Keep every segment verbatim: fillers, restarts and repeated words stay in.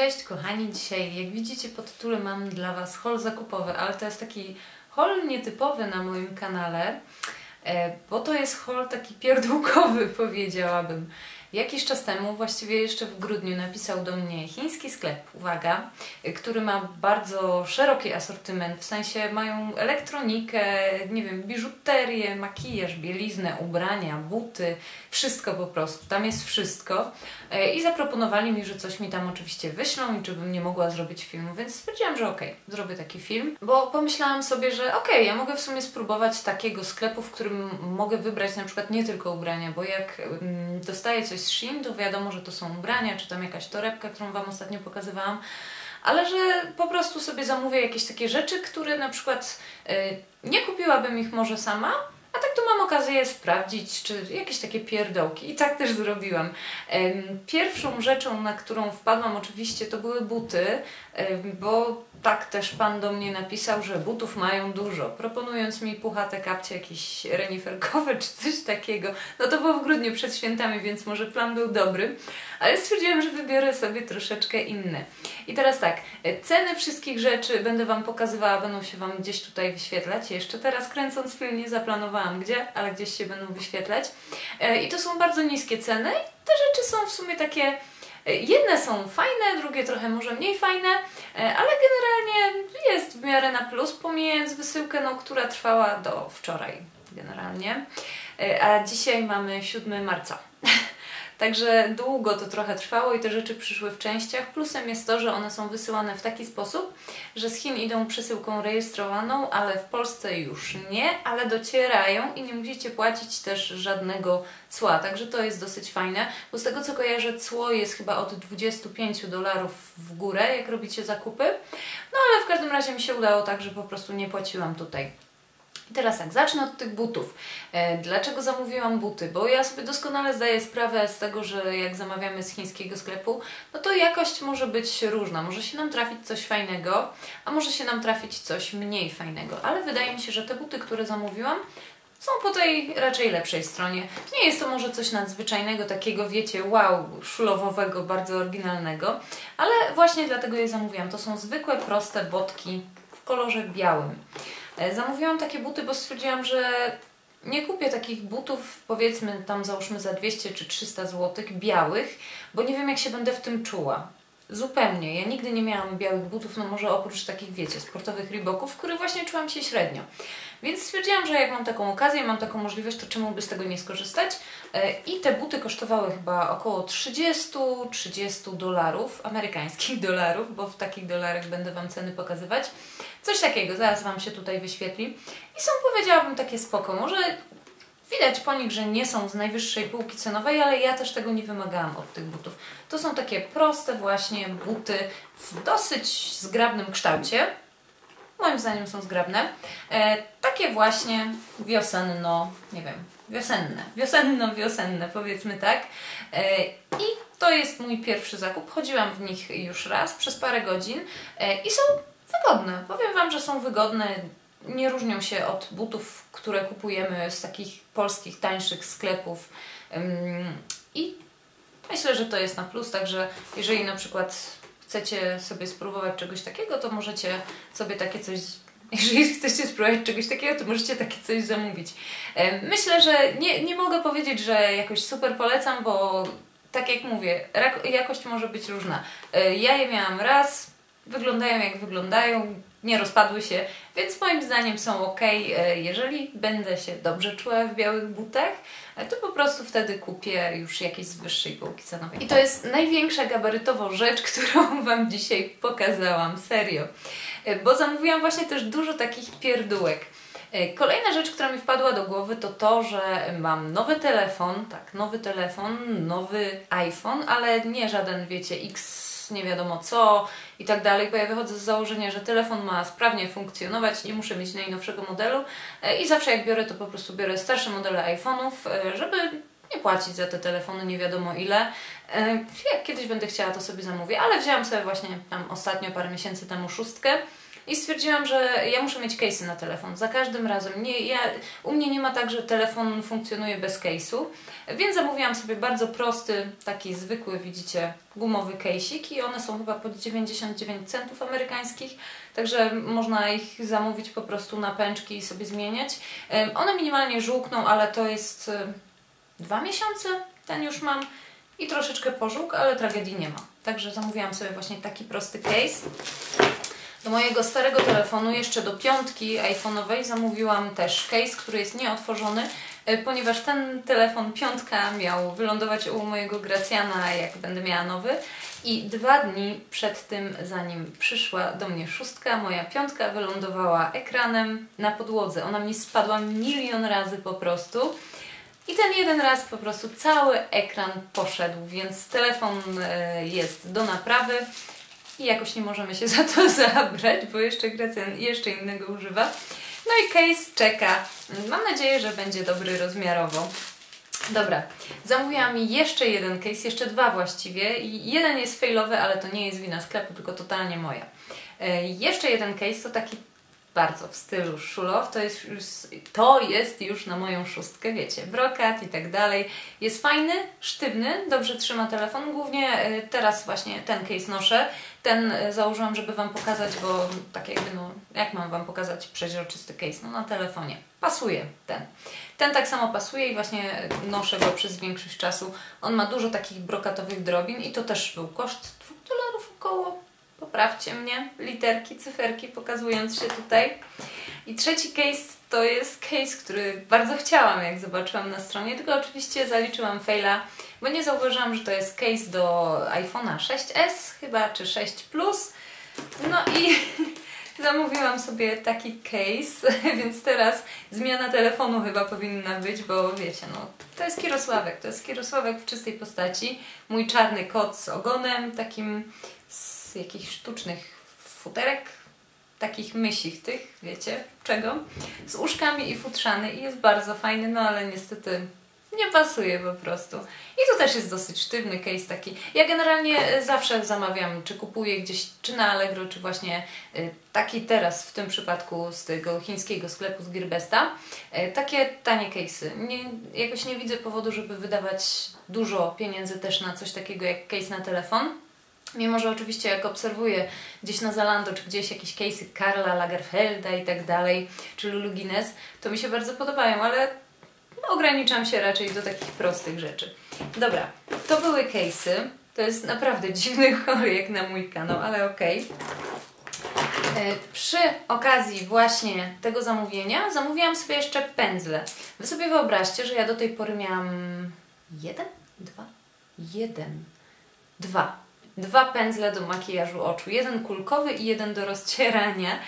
Cześć kochani, dzisiaj jak widzicie po tytule mam dla Was haul zakupowy, ale to jest taki haul nietypowy na moim kanale, bo to jest haul taki pierdółkowy, powiedziałabym. Jakiś czas temu, właściwie jeszcze w grudniu, napisał do mnie chiński sklep, uwaga, który ma bardzo szeroki asortyment, w sensie mają elektronikę, nie wiem, biżuterię, makijaż, bieliznę, ubrania, buty, wszystko po prostu, tam jest wszystko. I zaproponowali mi, że coś mi tam oczywiście wyślą i czy bym nie mogła zrobić filmu, więc stwierdziłam, że okej, okay, zrobię taki film, bo pomyślałam sobie, że okej, okay, ja mogę w sumie spróbować takiego sklepu, w którym mogę wybrać na przykład nie tylko ubrania, bo jak mm, dostaję coś z Shein, to wiadomo, że to są ubrania, czy tam jakaś torebka, którą Wam ostatnio pokazywałam, ale że po prostu sobie zamówię jakieś takie rzeczy, które na przykład yy, nie kupiłabym ich może sama, a tak tu mam okazję je sprawdzić, czy jakieś takie pierdołki. I tak też zrobiłam. Pierwszą rzeczą, na którą wpadłam oczywiście, to były buty, bo tak też pan do mnie napisał, że butów mają dużo, proponując mi puchate kapcie jakieś reniferkowe czy coś takiego. No to było w grudniu przed świętami, więc może plan był dobry, ale stwierdziłam, że wybiorę sobie troszeczkę inne. I teraz tak, ceny wszystkich rzeczy będę Wam pokazywała, będą się Wam gdzieś tutaj wyświetlać. Jeszcze teraz kręcąc film nie zaplanowałam gdzie, ale gdzieś się będą wyświetlać. I to są bardzo niskie ceny i te rzeczy są w sumie takie, jedne są fajne, drugie trochę może mniej fajne, ale generalnie jest w miarę na plus, pomijając wysyłkę, no, która trwała do wczoraj generalnie. A dzisiaj mamy siódmego marca. Także długo to trochę trwało i te rzeczy przyszły w częściach. Plusem jest to, że one są wysyłane w taki sposób, że z Chin idą przesyłką rejestrowaną, ale w Polsce już nie, ale docierają i nie musicie płacić też żadnego cła. Także to jest dosyć fajne, bo z tego co kojarzę, cło jest chyba od dwudziestu pięciu dolarów w górę, jak robicie zakupy. No ale w każdym razie mi się udało tak, że po prostu nie płaciłam tutaj. I teraz tak, zacznę od tych butów. Dlaczego zamówiłam buty? Bo ja sobie doskonale zdaję sprawę z tego, że jak zamawiamy z chińskiego sklepu, no to jakość może być różna. Może się nam trafić coś fajnego, a może się nam trafić coś mniej fajnego. Ale wydaje mi się, że te buty, które zamówiłam, są po tej raczej lepszej stronie. Nie jest to może coś nadzwyczajnego, takiego, wiecie, wow, szlowowego, bardzo oryginalnego, ale właśnie dlatego je zamówiłam. To są zwykłe, proste botki w kolorze białym. Zamówiłam takie buty, bo stwierdziłam, że nie kupię takich butów, powiedzmy tam załóżmy za dwieście czy trzysta złotych białych, bo nie wiem jak się będę w tym czuła. Zupełnie. Ja nigdy nie miałam białych butów, no może oprócz takich, wiecie, sportowych Reeboków, w których właśnie czułam się średnio. Więc stwierdziłam, że jak mam taką okazję, mam taką możliwość, to czemu by z tego nie skorzystać? I te buty kosztowały chyba około trzydziestu dolarów, amerykańskich dolarów, bo w takich dolarach będę Wam ceny pokazywać. Coś takiego, zaraz Wam się tutaj wyświetli. I są, powiedziałabym, takie spoko. Może widać po nich, że nie są z najwyższej półki cenowej, ale ja też tego nie wymagałam od tych butów. To są takie proste właśnie buty w dosyć zgrabnym kształcie. Moim zdaniem są zgrabne. E, takie właśnie wiosenno, nie wiem, wiosenne. Wiosenno-wiosenne, powiedzmy tak. E, I to jest mój pierwszy zakup. Chodziłam w nich już raz, przez parę godzin e, i są wygodne. Powiem Wam, że są wygodne. Nie różnią się od butów, które kupujemy z takich polskich, tańszych sklepów i myślę, że to jest na plus, także jeżeli na przykład chcecie sobie spróbować czegoś takiego, to możecie sobie takie coś, jeżeli chcecie spróbować czegoś takiego, to możecie takie coś zamówić. Myślę, że nie, nie mogę powiedzieć, że jakoś super polecam, bo tak jak mówię, jakość może być różna. Ja je miałam raz, wyglądają jak wyglądają, nie rozpadły się, więc moim zdaniem są ok. Jeżeli będę się dobrze czuła w białych butach, to po prostu wtedy kupię już jakieś z wyższej półki cenowej. I to jest największa gabarytowo rzecz, którą Wam dzisiaj pokazałam, serio. Bo zamówiłam właśnie też dużo takich pierdółek. Kolejna rzecz, która mi wpadła do głowy, to to, że mam nowy telefon, tak, nowy telefon, nowy iPhone, ale nie żaden, wiecie, X, nie wiadomo co i tak dalej, bo ja wychodzę z założenia, że telefon ma sprawnie funkcjonować, nie muszę mieć najnowszego modelu i zawsze jak biorę, to po prostu biorę starsze modele iPhone'ów, żeby nie płacić za te telefony nie wiadomo ile. Jak kiedyś będę chciała, to sobie zamówię, ale wzięłam sobie właśnie tam ostatnio, parę miesięcy temu szóstkę I stwierdziłam, że ja muszę mieć case'y na telefon, za każdym razem. Nie, ja, u mnie nie ma tak, że telefon funkcjonuje bez case'u, więc zamówiłam sobie bardzo prosty, taki zwykły, widzicie, gumowy case'ik i one są chyba po dziewięćdziesiąt dziewięć centów amerykańskich, także można ich zamówić po prostu na pęczki i sobie zmieniać. One minimalnie żółkną, ale to jest dwa miesiące, ten już mam i troszeczkę pożółk, ale tragedii nie ma. Także zamówiłam sobie właśnie taki prosty case. Do mojego starego telefonu, jeszcze do piątki iPhone'owej, zamówiłam też case, który jest nieotworzony, ponieważ ten telefon piątka miał wylądować u mojego Gracjana, jak będę miała nowy. I dwa dni przed tym, zanim przyszła do mnie szóstka, moja piątka wylądowała ekranem na podłodze. Ona mi spadła milion razy po prostu. I ten jeden raz po prostu cały ekran poszedł, więc telefon jest do naprawy. I jakoś nie możemy się za to zabrać, bo jeszcze Gracjan jeszcze innego używa. No i case czeka. Mam nadzieję, że będzie dobry rozmiarowo. Dobra, zamówiłam jeszcze jeden case, jeszcze dwa właściwie. Jeden jest failowy, ale to nie jest wina sklepu, tylko totalnie moja. Jeszcze jeden case to taki bardzo w stylu szulow, to jest już, to jest już na moją szóstkę, wiecie, brokat i tak dalej. Jest fajny, sztywny, dobrze trzyma telefon, głównie teraz właśnie ten case noszę. Ten założyłam, żeby Wam pokazać, bo tak jakby, no, jak mam Wam pokazać przeźroczysty case? No na telefonie. Pasuje ten. Ten tak samo pasuje i właśnie noszę go przez większość czasu. On ma dużo takich brokatowych drobin i to też był koszt dwóch dolarów około. Poprawcie mnie, literki, cyferki, pokazując się tutaj. I trzeci case to jest case, który bardzo chciałam, jak zobaczyłam na stronie, tylko oczywiście zaliczyłam faila, bo nie zauważyłam, że to jest case do iPhone'a sześć S chyba, czy sześć plus. No i zamówiłam sobie taki case, więc teraz zmiana telefonu chyba powinna być, bo wiecie, no to jest Kirosławek, to jest Kirosławek w czystej postaci. Mój czarny kot z ogonem, takim z jakichś sztucznych futerek, takich mysich tych, wiecie, czego, z uszkami i futrzany i jest bardzo fajny, no ale niestety nie pasuje po prostu. I to też jest dosyć sztywny case taki. Ja generalnie zawsze zamawiam, czy kupuję gdzieś, czy na Allegro, czy właśnie taki teraz w tym przypadku z tego chińskiego sklepu z Gearbesta, takie tanie case'y. Nie, jakoś nie widzę powodu, żeby wydawać dużo pieniędzy też na coś takiego jak case na telefon. Mimo, że oczywiście jak obserwuję gdzieś na Zalando, czy gdzieś jakieś case'y Karla Lagerfelda i tak dalej, czy Lulu Guinness, to mi się bardzo podobają, ale ograniczam się raczej do takich prostych rzeczy. Dobra, to były case'y. To jest naprawdę dziwny chory jak na mój kanał, ale okej. Okay. Przy okazji właśnie tego zamówienia zamówiłam sobie jeszcze pędzle. Wy sobie wyobraźcie, że ja do tej pory miałam jeden, dwa, jeden, dwa. Dwa pędzle do makijażu oczu, jeden kulkowy i jeden do rozcierania.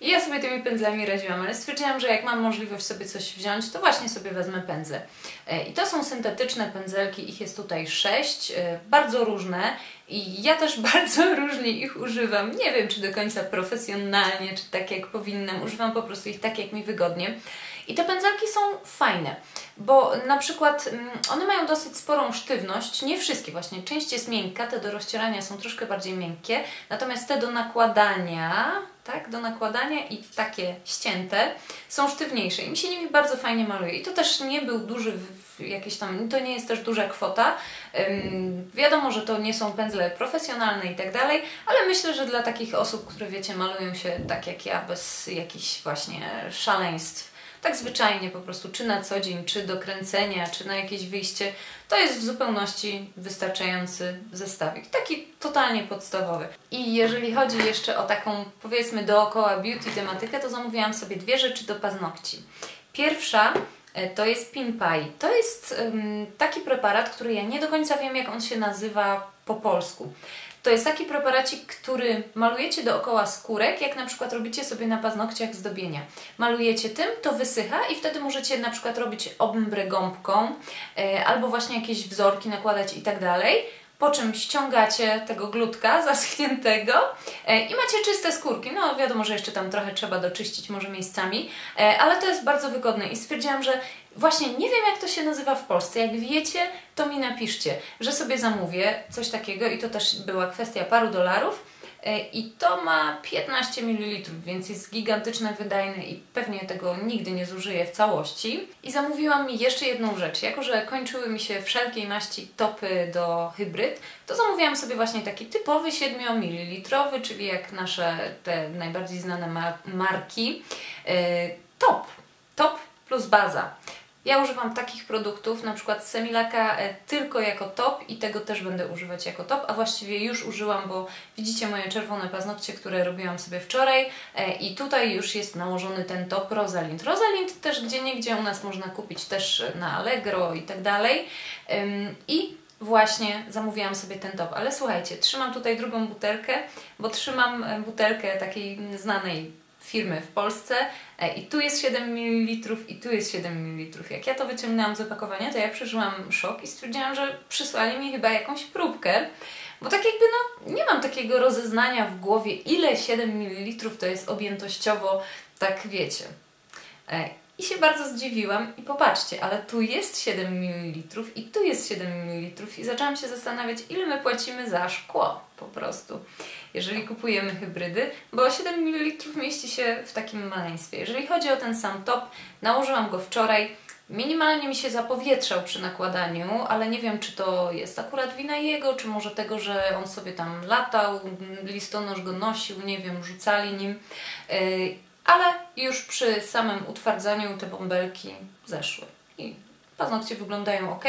I ja sobie tymi pędzlami radziłam, ale stwierdziłam, że jak mam możliwość sobie coś wziąć, to właśnie sobie wezmę pędzle. I to są syntetyczne pędzelki, ich jest tutaj sześć, bardzo różne i ja też bardzo różnie ich używam. Nie wiem, czy do końca profesjonalnie, czy tak jak powinnam, używam po prostu ich tak, jak mi wygodnie. I te pędzelki są fajne, bo na przykład one mają dosyć sporą sztywność, nie wszystkie właśnie, część jest miękka, te do rozcierania są troszkę bardziej miękkie, natomiast te do nakładania, tak, do nakładania i takie ścięte są sztywniejsze i mi się nimi bardzo fajnie maluje. I to też nie był duży jakiś tam, to nie jest też duża kwota. Ym, wiadomo, że to nie są pędzle profesjonalne i tak dalej, ale myślę, że dla takich osób, które wiecie, malują się tak jak ja, bez jakichś właśnie szaleństw, tak zwyczajnie po prostu, czy na co dzień, czy do kręcenia, czy na jakieś wyjście, to jest w zupełności wystarczający zestawik. Taki totalnie podstawowy. I jeżeli chodzi jeszcze o taką, powiedzmy, dookoła beauty tematykę, to zamówiłam sobie dwie rzeczy do paznokci. Pierwsza to jest Pinpai. To jest um, taki preparat, który ja nie do końca wiem, jak on się nazywa po polsku. To jest taki preparacik, który malujecie dookoła skórek, jak na przykład robicie sobie na paznokciach zdobienia. Malujecie tym, to wysycha i wtedy możecie na przykład robić ombre gąbką yy, albo właśnie jakieś wzorki nakładać i tak dalej. Po czym ściągacie tego glutka zaschniętego i macie czyste skórki. No wiadomo, że jeszcze tam trochę trzeba doczyścić może miejscami, ale to jest bardzo wygodne i stwierdziłam, że właśnie nie wiem, jak to się nazywa w Polsce. Jak wiecie, to mi napiszcie, że sobie zamówię coś takiego i to też była kwestia paru dolarów. i to ma piętnaście mililitrów, więc jest gigantyczne, wydajne i pewnie tego nigdy nie zużyję w całości. I zamówiłam jeszcze jedną rzecz. Jako że kończyły mi się wszelkiej maści topy do hybryd, to zamówiłam sobie właśnie taki typowy siedmiomililitrowy, czyli jak nasze te najbardziej znane mar marki, yy, top, top plus baza. Ja używam takich produktów, na przykład Semilaka tylko jako top i tego też będę używać jako top, a właściwie już użyłam, bo widzicie moje czerwone paznokcie, które robiłam sobie wczoraj i tutaj już jest nałożony ten top Rosalind. Rosalind też gdzieniegdzie u nas można kupić, też na Allegro i tak dalej. I właśnie zamówiłam sobie ten top, ale słuchajcie, trzymam tutaj drugą butelkę, bo trzymam butelkę takiej znanej firmy w Polsce i tu jest siedem mililitrów i tu jest siedem mililitrów. Jak ja to wyciągnęłam z opakowania, to ja przeżyłam szok i stwierdziłam, że przysłali mi chyba jakąś próbkę, bo tak jakby no nie mam takiego rozeznania w głowie, ile siedem mililitrów to jest objętościowo, tak wiecie. I się bardzo zdziwiłam i popatrzcie, ale tu jest siedem mililitrów i tu jest siedem mililitrów i zaczęłam się zastanawiać, ile my płacimy za szkło po prostu, jeżeli kupujemy hybrydy, bo siedem mililitrów mieści się w takim maleństwie. Jeżeli chodzi o ten sam top, nałożyłam go wczoraj, minimalnie mi się zapowietrzał przy nakładaniu, ale nie wiem, czy to jest akurat wina jego, czy może tego, że on sobie tam latał, listonosz go nosił, nie wiem, rzucali nim. Yy, Ale już przy samym utwardzaniu te bąbelki zeszły i paznokcie wyglądają ok.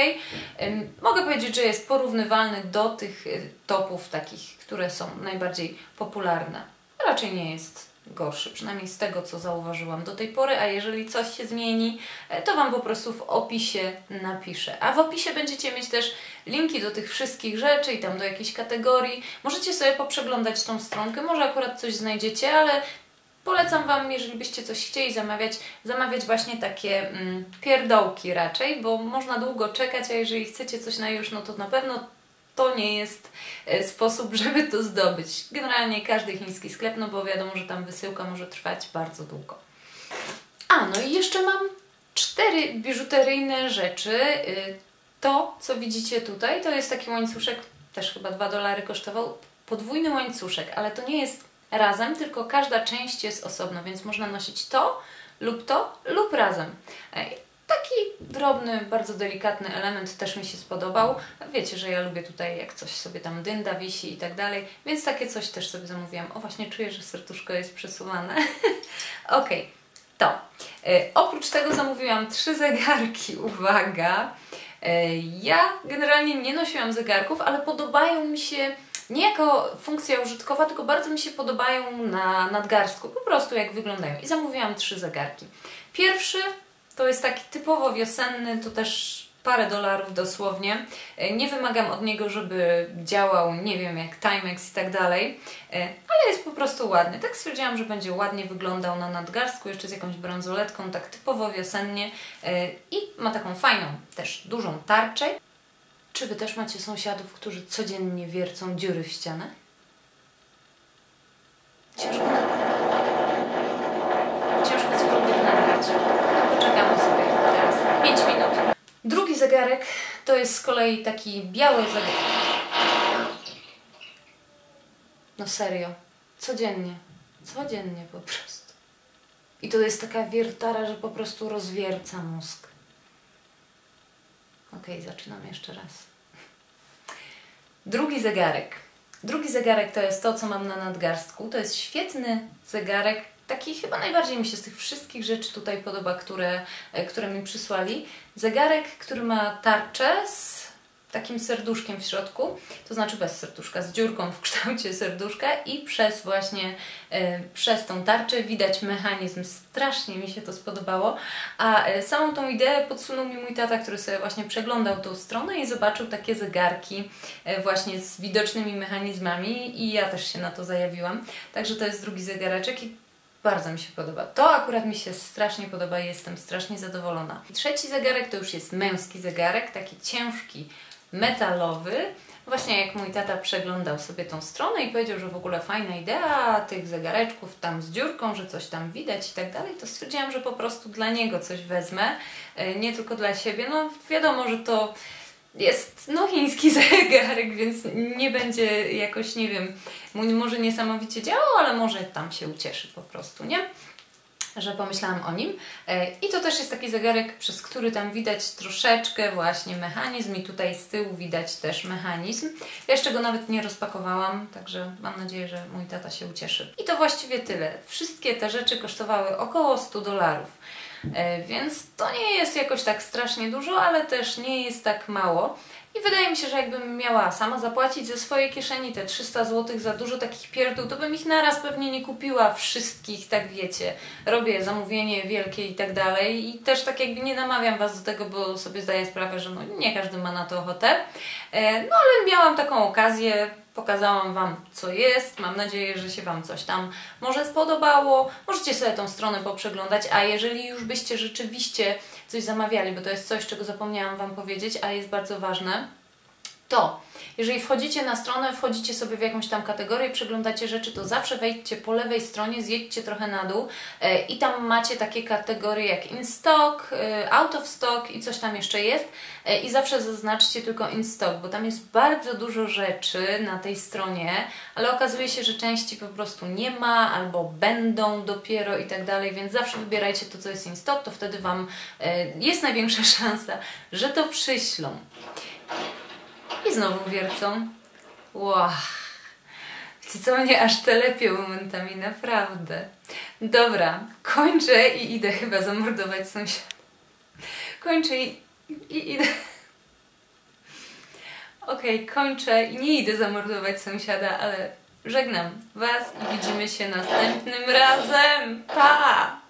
Mogę powiedzieć, że jest porównywalny do tych topów takich, które są najbardziej popularne. Raczej nie jest gorszy, przynajmniej z tego, co zauważyłam do tej pory, a jeżeli coś się zmieni, to Wam po prostu w opisie napiszę. A w opisie będziecie mieć też linki do tych wszystkich rzeczy i tam do jakiejś kategorii. Możecie sobie poprzeglądać tą stronkę, może akurat coś znajdziecie, ale polecam Wam, jeżeli byście coś chcieli zamawiać, zamawiać właśnie takie mm, pierdołki raczej, bo można długo czekać, a jeżeli chcecie coś na już, no to na pewno to nie jest e, sposób, żeby to zdobyć. Generalnie każdy chiński sklep, no bo wiadomo, że tam wysyłka może trwać bardzo długo. A, no i jeszcze mam cztery biżuteryjne rzeczy. To, co widzicie tutaj, to jest taki łańcuszek, też chyba dwa dolary kosztował, podwójny łańcuszek, ale to nie jest razem, tylko każda część jest osobno, więc można nosić to lub to lub razem. Taki drobny, bardzo delikatny element też mi się spodobał. Wiecie, że ja lubię tutaj, jak coś sobie tam dynda, wisi i tak dalej, więc takie coś też sobie zamówiłam. O, właśnie czuję, że serduszko jest przesuwane. Ok, to. E, oprócz tego zamówiłam trzy zegarki, uwaga. E, ja generalnie nie nosiłam zegarków, ale podobają mi się nie jako funkcja użytkowa, tylko bardzo mi się podobają na nadgarstku, po prostu jak wyglądają. I zamówiłam trzy zegarki. Pierwszy to jest taki typowo wiosenny, to też parę dolarów dosłownie. Nie wymagam od niego, żeby działał, nie wiem, jak Timex i tak dalej, ale jest po prostu ładny. Tak stwierdziłam, że będzie ładnie wyglądał na nadgarstku, jeszcze z jakąś bransoletką, tak typowo wiosennie i ma taką fajną, też dużą tarczę. Czy Wy też macie sąsiadów, którzy codziennie wiercą dziury w ścianę? Ciężko, Ciężko cokolwiek nagrać. No poczekamy sobie teraz pięć minut. Drugi zegarek to jest z kolei taki biały zegarek. No serio. Codziennie. Codziennie po prostu. I to jest taka wiertara, że po prostu rozwierca mózg. Ok, zaczynam jeszcze raz. Drugi zegarek. Drugi zegarek to jest to, co mam na nadgarstku. To jest świetny zegarek, taki chyba najbardziej mi się z tych wszystkich rzeczy tutaj podoba, które, które mi przysłali. Zegarek, który ma tarczę z takim serduszkiem w środku, to znaczy bez serduszka, z dziurką w kształcie serduszka i przez właśnie e, przez tą tarczę widać mechanizm. Strasznie mi się to spodobało, a e, samą tą ideę podsunął mi mój tata, który sobie właśnie przeglądał tą stronę i zobaczył takie zegarki e, właśnie z widocznymi mechanizmami i ja też się na to zajawiłam. Także to jest drugi zegareczek i bardzo mi się podoba. To akurat mi się strasznie podoba i jestem strasznie zadowolona. Trzeci zegarek to już jest męski zegarek, taki ciężki, metalowy. Właśnie jak mój tata przeglądał sobie tą stronę i powiedział, że w ogóle fajna idea tych zegareczków tam z dziurką, że coś tam widać i tak dalej, to stwierdziłam, że po prostu dla niego coś wezmę, nie tylko dla siebie. No wiadomo, że to jest no chiński zegarek, więc nie będzie jakoś, nie wiem, może niesamowicie działał, ale może tam się ucieszy po prostu, nie? Że pomyślałam o nim. I to też jest taki zegarek, przez który tam widać troszeczkę właśnie mechanizm i tutaj z tyłu widać też mechanizm. Ja jeszcze go nawet nie rozpakowałam, także mam nadzieję, że mój tata się ucieszy. I to właściwie tyle. Wszystkie te rzeczy kosztowały około stu dolarów, więc to nie jest jakoś tak strasznie dużo, ale też nie jest tak mało. I wydaje mi się, że jakbym miała sama zapłacić ze swojej kieszeni te trzysta złotych za dużo takich pierdół, to bym ich naraz pewnie nie kupiła wszystkich, tak wiecie. Robię zamówienie wielkie i tak dalej i też tak jakby nie namawiam Was do tego, bo sobie zdaję sprawę, że no nie każdy ma na to ochotę. No ale miałam taką okazję, pokazałam Wam co jest, mam nadzieję, że się Wam coś tam może spodobało. Możecie sobie tą stronę poprzeglądać, a jeżeli już byście rzeczywiście coś zamawiali, bo to jest coś, czego zapomniałam Wam powiedzieć, a jest bardzo ważne, to jeżeli wchodzicie na stronę, wchodzicie sobie w jakąś tam kategorię, przeglądacie rzeczy, to zawsze wejdźcie po lewej stronie, zjedźcie trochę na dół e, i tam macie takie kategorie jak in stock, e, out of stock i coś tam jeszcze jest e, i zawsze zaznaczcie tylko in stock, bo tam jest bardzo dużo rzeczy na tej stronie, ale okazuje się, że części po prostu nie ma albo będą dopiero i tak dalej, więc zawsze wybierajcie to, co jest in stock, to wtedy Wam e, jest największa szansa, że to przyślą. I znowu wiercą. Wow. Wiecie co, mnie aż telepie momentami, naprawdę. Dobra, kończę i idę chyba zamordować sąsiada. Kończę i, i idę... Okej, okay, kończę i nie idę zamordować sąsiada, ale żegnam Was i widzimy się następnym razem. Pa!